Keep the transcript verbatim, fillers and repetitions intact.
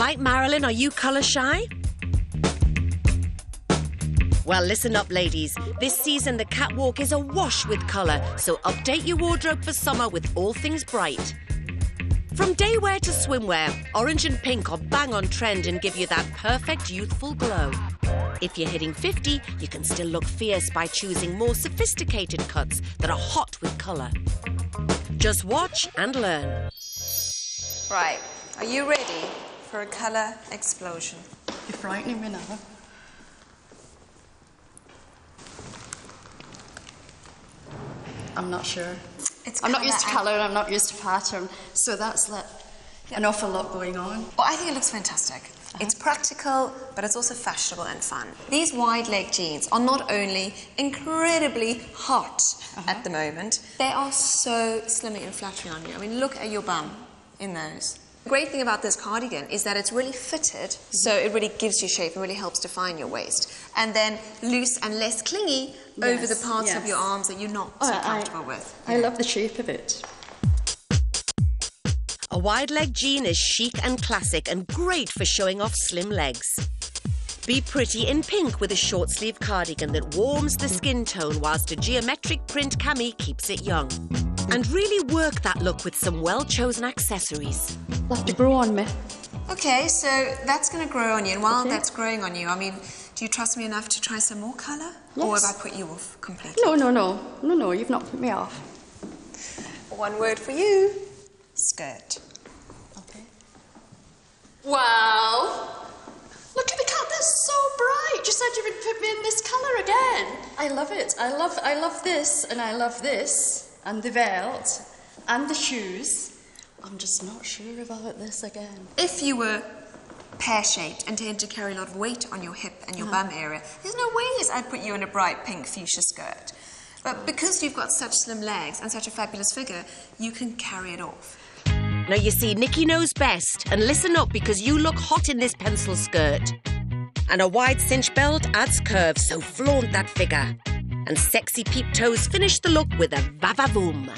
Like Marilyn, are you colour shy? Well, listen up, ladies. This season, the catwalk is awash with colour, so update your wardrobe for summer with all things bright. From daywear to swimwear, orange and pink are bang on trend and give you that perfect youthful glow. If you're hitting fifty, you can still look fierce by choosing more sophisticated cuts that are hot with colour. Just watch and learn. Right, are you ready for a colour explosion? You're frightening me now. I'm not sure. It's I'm not used to colour and I'm not used to pattern, so that's like yep. an awful lot going on. Well, I think it looks fantastic. Uh-huh. It's practical, but it's also fashionable and fun. These wide-leg jeans are not only incredibly hot uh-huh. at the moment, they are so slimming and flattering on you. I mean, look at your bum in those. The great thing about this cardigan is that it's really fitted, mm-hmm. so it really gives you shape, it really helps define your waist. And then loose and less clingy yes, over the parts yes. of your arms that you're not oh, so comfortable I, with. I yeah. love the shape of it. A wide-leg jean is chic and classic and great for showing off slim legs. Be pretty in pink with a short-sleeve cardigan that warms the skin tone whilst a geometric print cami keeps it young. And really work that look with some well-chosen accessories. I'll have to grow on me. Okay, so that's going to grow on you. And while okay. that's growing on you, I mean, do you trust me enough to try some more colour? Yes. Or have I put you off completely? No, no, no. No, no, you've not put me off. One word for you. Skirt. Okay. Wow! Look at the colour, that's so bright. You said you would put me in this colour again. I love it. I love, I love this, and I love this. And the belt, and the shoes. I'm just not sure about this again. If you were pear-shaped and tend to carry a lot of weight on your hip and your uh-huh. bum area, there's no ways I'd put you in a bright pink fuchsia skirt. But because you've got such slim legs and such a fabulous figure, you can carry it off. Now you see, Nikki knows best, and listen up because you look hot in this pencil skirt. And a wide cinch belt adds curve, so flaunt that figure. And sexy peep toes finish the look with a va-va-voom.